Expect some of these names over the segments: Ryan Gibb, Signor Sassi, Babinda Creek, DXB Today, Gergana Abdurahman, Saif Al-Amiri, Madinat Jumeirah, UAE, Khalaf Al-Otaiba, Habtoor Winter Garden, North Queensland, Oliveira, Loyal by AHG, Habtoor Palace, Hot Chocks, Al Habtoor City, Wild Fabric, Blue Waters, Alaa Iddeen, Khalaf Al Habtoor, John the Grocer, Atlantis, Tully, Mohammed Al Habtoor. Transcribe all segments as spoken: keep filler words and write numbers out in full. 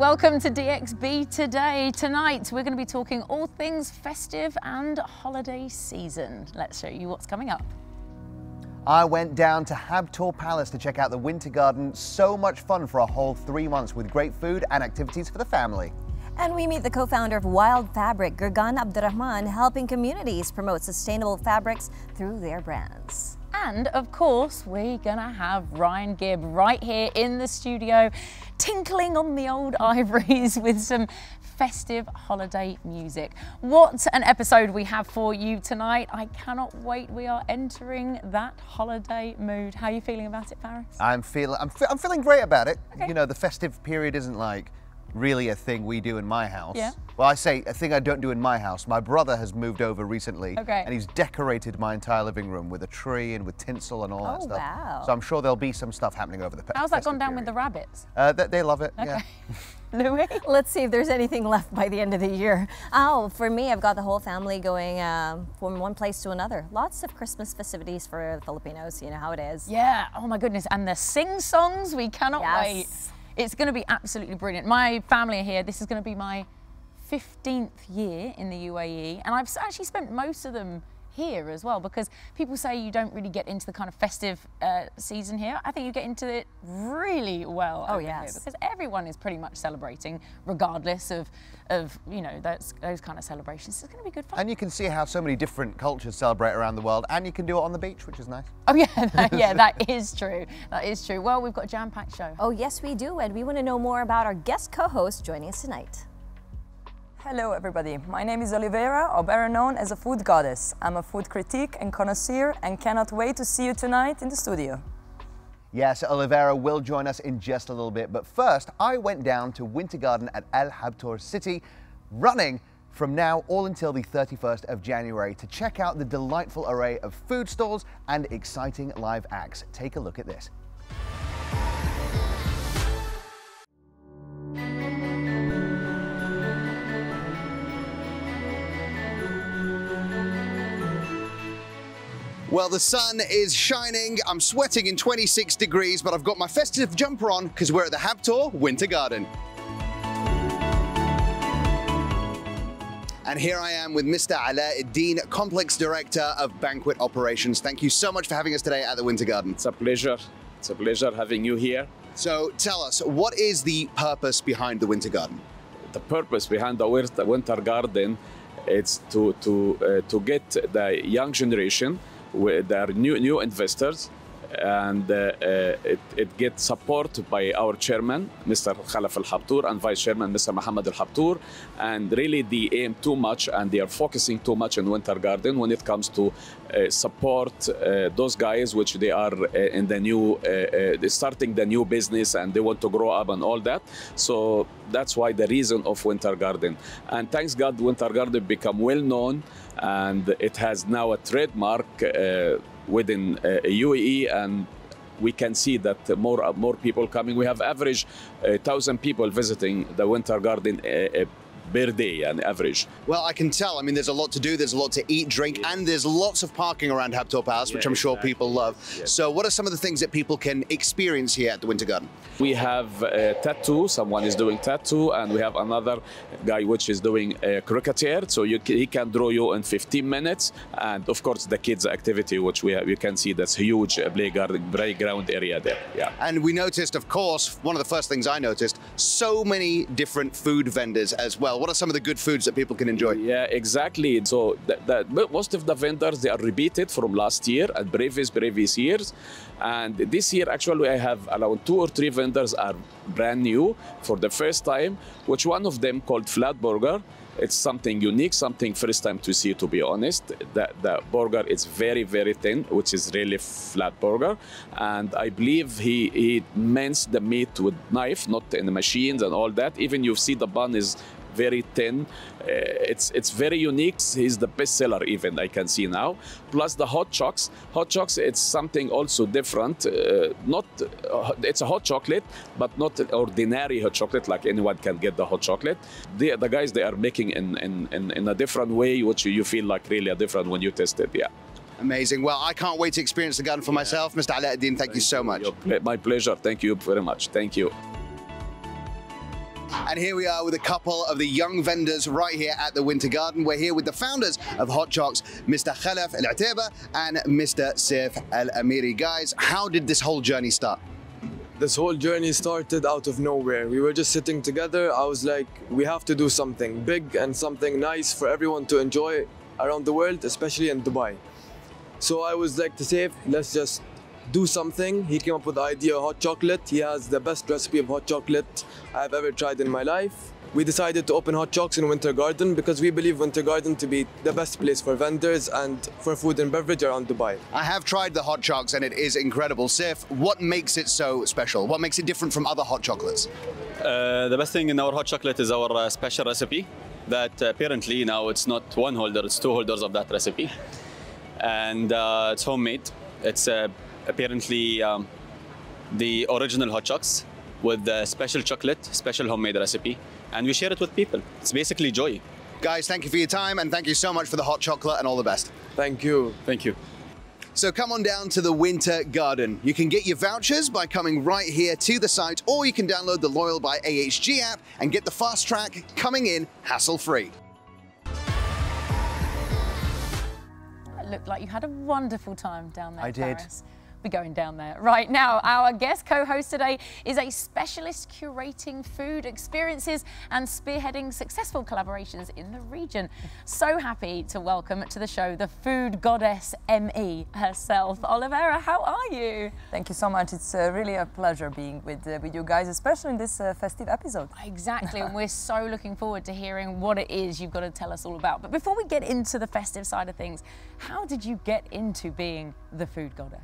Welcome to D X B Today. Tonight we're going to be talking all things festive and holiday season. Let's show you what's coming up. I went down to Habtoor Palace to check out the Winter Garden. So much fun for a whole three months with great food and activities for the family. And we meet the co-founder of Wild Fabric, Gergana Abdurahman, helping communities promote sustainable fabrics through their brands. And of course, we're gonna have Ryan Gibb right here in the studio, tinkling on the old ivories with some festive holiday music. What an episode we have for you tonight. I cannot wait. We are entering that holiday mood. How are you feeling about it, Faris? I'm feeling, I'm, fe I'm feeling great about it. Okay. You know, the festive period isn't like really a thing we do in my house. Yeah. Well, I say a thing I don't do in my house. My brother has moved over recently, okay, and he's decorated my entire living room with a tree and with tinsel and all oh, that stuff. Wow. So I'm sure there'll be some stuff happening over the past. How's that gone down period. With the rabbits? Uh, they, they love it, okay. Yeah. Louis? Let's see if there's anything left by the end of the year. Oh, for me, I've got the whole family going um, from one place to another. Lots of Christmas festivities for the Filipinos, you know how it is. Yeah, oh my goodness, and the sing-songs, we cannot yes. wait. It's going to be absolutely brilliant. My family are here. This is going to be my fifteenth year in the U A E, and I've actually spent most of them here as well, because people say you don't really get into the kind of festive uh, season here. I think you get into it really well. Oh yes, here, because everyone is pretty much celebrating, regardless of of you know those those kind of celebrations. It's going to be good fun. And you can see how so many different cultures celebrate around the world, and you can do it on the beach, which is nice. Oh yeah, that, yeah, that is true. That is true. Well, we've got a jam-packed show. Oh yes, we do, and we want to know more about our guest co-host joining us tonight. Hello everybody, my name is Oliveira, or better known as a food goddess. I'm a food critique and connoisseur and cannot wait to see you tonight in the studio. Yes, Oliveira will join us in just a little bit, but first I went down to Winter Garden at Al Habtoor City, running from now all until the thirty-first of January to check out the delightful array of food stalls and exciting live acts. Take a look at this. Well, the sun is shining. I'm sweating in twenty-six degrees, but I've got my festive jumper on because we're at the Habtoor Winter Garden. And here I am with Mister Alaa Iddeen, Complex Director of Banquet Operations. Thank you so much for having us today at the Winter Garden. It's a pleasure. It's a pleasure having you here. So tell us, what is the purpose behind the Winter Garden? The purpose behind the Winter Garden is to, to, uh, to get the young generation with their new new investors, and uh, uh, it, it gets support by our chairman, Mister Khalaf Al Habtoor, and vice chairman, Mister Mohammed Al Habtoor. And really, they aim too much, and they are focusing too much on Winter Garden when it comes to uh, support uh, those guys, which they are uh, in the new, uh, uh, starting the new business, and they want to grow up and all that. So that's why the reason of Winter Garden. And thanks God, Winter Garden become well known, and it has now a trademark uh, within uh, U A E, and we can see that more uh, more people coming. We have average uh, thousand people visiting the Winter Garden uh, uh, per day on average. Well, I can tell. I mean, there's a lot to do, there's a lot to eat, drink, yes, and there's lots of parking around Habtoor Palace, yeah, which I'm sure exactly. people love. Yes. So what are some of the things that people can experience here at the Winter Garden? We have uh, tattoo, someone is doing tattoo, and we have another guy which is doing uh, croqueteur, so you, he can draw you in fifteen minutes. And of course, the kids' activity, which we, we can see, that's huge uh, playground, playground area there. Yeah. And we noticed, of course, one of the first things I noticed, so many different food vendors as well. What are some of the good foods that people can enjoy? Yeah, exactly. So that, that, most of the vendors, they are repeated from last year and previous previous years. And this year, actually, I have around two or three vendors are brand new for the first time, which one of them called Flat Burger. It's something unique, something first time to see, to be honest. The, the burger is very, very thin, which is really flat burger. And I believe he, he minces the meat with knife, not in the machines and all that. Even you see the bun is very thin. Uh, it's it's very unique. He's the best seller even, I can see now. Plus the Hot Chocks. Hot Chocks, it's something also different. Uh, not uh, it's a hot chocolate, but not ordinary hot chocolate, like anyone can get the hot chocolate. The, the guys, they are making in, in, in, in a different way, which you feel like really a different when you taste it, yeah. Amazing. Well, I can't wait to experience the garden for yeah. myself. Mister Alaa Iddeen, thank, thank you so much. Pl my pleasure. Thank you very much. Thank you. And here we are with a couple of the young vendors right here at the Winter Garden. We're here with the founders of Hot Chocks, Mister Khalaf Al-Otaiba and Mister Saif Al-Amiri. Guys, how did this whole journey start? This whole journey started out of nowhere. We were just sitting together. I was like, we have to do something big and something nice for everyone to enjoy around the world, especially in Dubai. So I was like to Saif, let's just do something. He came up with the idea of hot chocolate. He has the best recipe of hot chocolate I've ever tried in my life. We decided to open Hot Chocks in Winter Garden because we believe Winter Garden to be the best place for vendors and for food and beverage around Dubai. I have tried the Hot Chocks and it is incredible. Saif, what makes it so special? What makes it different from other hot chocolates? Uh, the best thing in our hot chocolate is our uh, special recipe that apparently now it's not one holder, it's two holders of that recipe. And uh, it's homemade. It's uh, apparently um, the original Hot Chocks with the special chocolate, special homemade recipe, and we share it with people. It's basically joy. Guys, thank you for your time, and thank you so much for the hot chocolate, and all the best. Thank you. Thank you. So come on down to the Winter Garden. You can get your vouchers by coming right here to the site, or you can download the Loyal by A H G app and get the fast track coming in hassle-free. It looked like you had a wonderful time down there. I did. Paris. We're going down there right now. Our guest co-host today is a specialist curating food experiences and spearheading successful collaborations in the region. So happy to welcome to the show the food goddess M E herself. Oliveira, how are you? Thank you so much. It's uh, really a pleasure being with, uh, with you guys, especially in this uh, festive episode. Exactly, and we're so looking forward to hearing what it is you've got to tell us all about. But before we get into the festive side of things, how did you get into being the food goddess?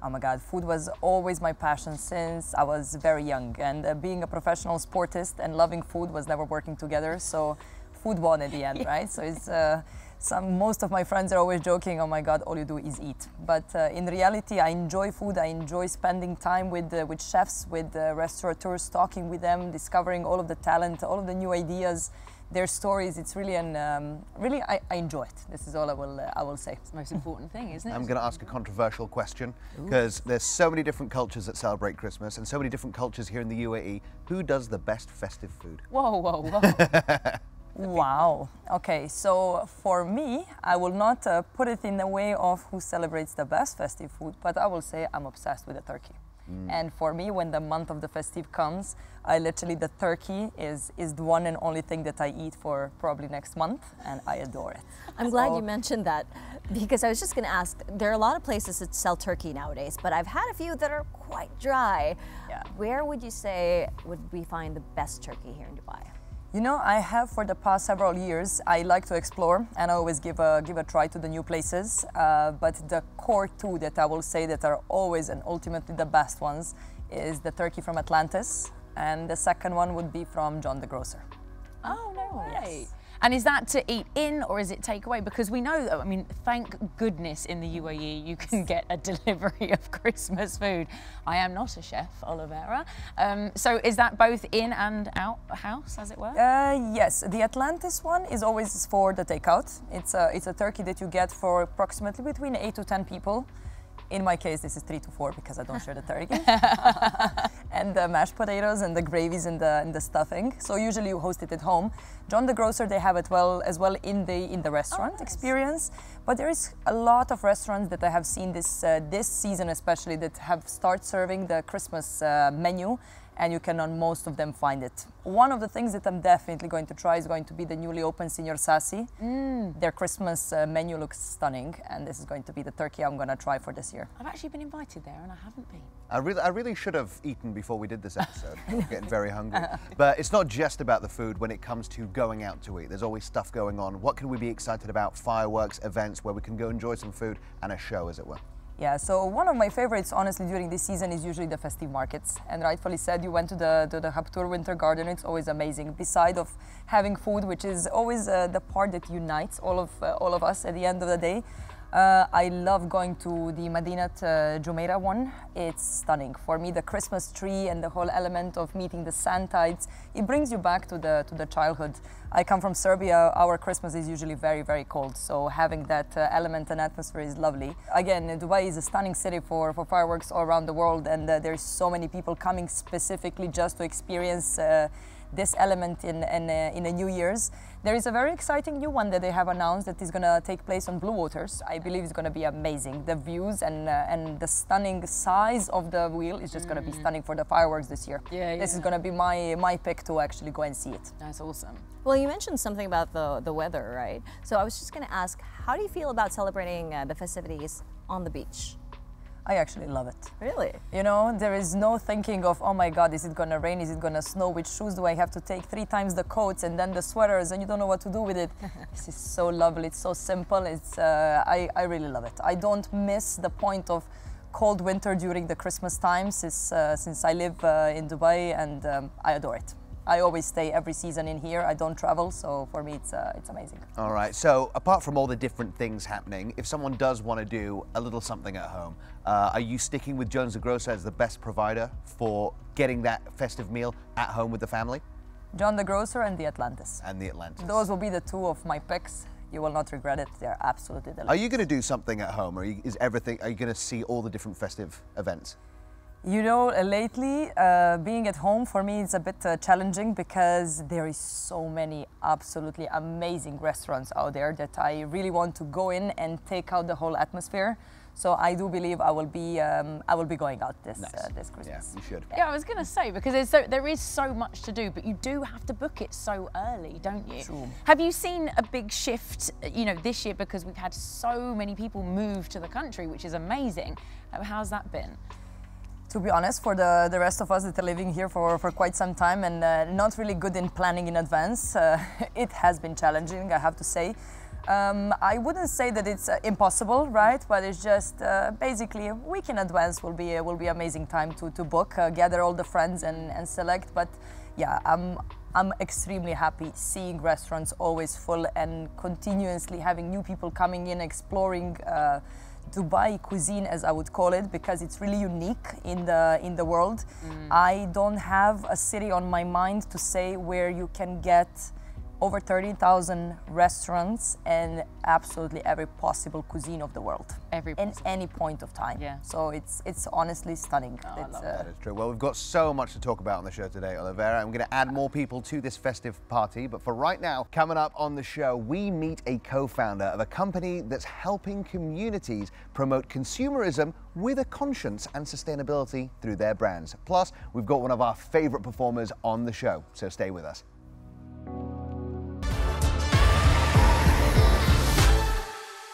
Oh my God, food was always my passion since I was very young, and uh, being a professional sportist and loving food was never working together, so food won at the end, yeah. Right? So it's, uh, some, most of my friends are always joking, oh my God, all you do is eat. But uh, in reality, I enjoy food, I enjoy spending time with, uh, with chefs, with uh, restaurateurs, talking with them, discovering all of the talent, all of the new ideas, their stories. It's really an um, really I, I enjoy it. This is all I will uh, I will say. It's the most important thing, isn't it? I'm going to ask a controversial question because there's so many different cultures that celebrate Christmas and so many different cultures here in the U A E. Who does the best festive food? Whoa, whoa, whoa! Wow. Okay, so for me, I will not uh, put it in the way of who celebrates the best festive food, but I will say I'm obsessed with the turkey. Mm. And for me, when the month of the festive comes, I literally, the turkey is, is the one and only thing that I eat for probably next month, and I adore it. I'm so glad you mentioned that, because I was just going to ask, there are a lot of places that sell turkey nowadays, but I've had a few that are quite dry. Yeah. Where would you say would we find the best turkey here in Dubai? You know, I have for the past several years, I like to explore and I always give a, give a try to the new places. Uh, but the core two that I will say that are always and ultimately the best ones is the turkey from Atlantis. And the second one would be from John the Grocer. Oh, no way. Yes. And is that to eat in or is it takeaway? Because we know, I mean, thank goodness in the U A E you can get a delivery of Christmas food. I am not a chef, Oliveira. Um, so is that both in and out house, as it were? Uh, yes, the Atlantis one is always for the takeout. It's a, it's a turkey that you get for approximately between eight to ten people. In my case, this is three to four because I don't share the turkey. And the mashed potatoes and the gravies and the, and the stuffing. So usually you host it at home. John the Grocer, they have it well as well in the in the restaurant oh, nice. experience. But there is a lot of restaurants that I have seen this uh, this season especially that have start serving the Christmas uh, menu, and you can on most of them find it. One of the things that I'm definitely going to try is going to be the newly opened Signor Sassi. Mm. Their Christmas uh, menu looks stunning, and this is going to be the turkey I'm going to try for this year. I've actually been invited there, and I haven't been. I really, I really should have eaten before we did this episode. I'm getting very hungry. But it's not just about the food when it comes to going out to eat. There's always stuff going on. What can we be excited about? Fireworks, events where we can go enjoy some food and a show, as it were. Yeah, so one of my favorites, honestly, during this season is usually the festive markets. And rightfully said, you went to the, to the Habtoor Winter Garden, it's always amazing. Beside of having food, which is always uh, the part that unites all of, uh, all of us at the end of the day, uh, I love going to the Madinat uh, Jumeirah one. It's stunning. For me, the Christmas tree and the whole element of meeting the Santides, it brings you back to the, to the childhood. I come from Serbia, our Christmas is usually very, very cold, so having that uh, element and atmosphere is lovely. Again, Dubai is a stunning city for, for fireworks all around the world, and uh, there's so many people coming specifically just to experience uh, this element in, in, uh, in a New Year's. There is a very exciting new one that they have announced that is going to take place on Blue Waters. I believe it's going to be amazing. The views and, uh, and the stunning size of the wheel is just mm. going to be stunning for the fireworks this year. Yeah, yeah. This is going to be my, my pick to actually go and see it. That's awesome. Well, you mentioned something about the, the weather, right? So I was just going to ask, how do you feel about celebrating uh, the festivities on the beach? I actually love it. Really? You know, there is no thinking of, oh my God, is it gonna rain? Is it gonna snow? Which shoes do I have to take? Three times the coats and then the sweaters and you don't know what to do with it. This is so lovely. It's so simple. It's, uh, I, I really love it. I don't miss the point of cold winter during the Christmas time since, uh, since I live uh, in Dubai, and um, I adore it. I always stay every season in here. I don't travel, so for me it's, uh, it's amazing. All right, so apart from all the different things happening, if someone does want to do a little something at home, uh, are you sticking with John the Grocer as the best provider for getting that festive meal at home with the family? John the Grocer and the Atlantis. And the Atlantis. Those will be the two of my picks. You will not regret it. They're absolutely delicious. Are you going to do something at home, or is everything, are you going to see all the different festive events? You know, uh, lately, uh, being at home for me is a bit uh, challenging, because there is so many absolutely amazing restaurants out there that I really want to go in and take out the whole atmosphere. So I do believe I will be um, I will be going out this nice. uh, this Christmas. Yeah, you should. Yeah, I was gonna say, because there's so, there is so much to do, but you do have to book it so early, don't you? True. Have you seen a big shift, you know, this year, because we've had so many people move to the country, which is amazing. How's that been? To be honest, for the, the rest of us that are living here for, for quite some time and uh, not really good in planning in advance, uh, it has been challenging, I have to say. Um, I wouldn't say that it's uh, impossible, right? But it's just uh, basically a week in advance will be, will be amazing time to, to book, uh, gather all the friends and, and select. But yeah, I'm, I'm extremely happy seeing restaurants always full and continuously having new people coming in, exploring uh, Dubai cuisine, as I would call it, because it's really unique in the in the world. Mm. I don't have a city on my mind to say where you can get over thirty thousand restaurants and absolutely every possible cuisine of the world. Every in any point of time. Yeah. So it's it's honestly stunning. Oh, it's, I love uh, that. It's true. Well, we've got so much to talk about on the show today, Oliveira. I'm going to add more people to this festive party, but for right now, coming up on the show, we meet a co-founder of a company that's helping communities promote consumerism with a conscience and sustainability through their brands. Plus, we've got one of our favorite performers on the show, so stay with us.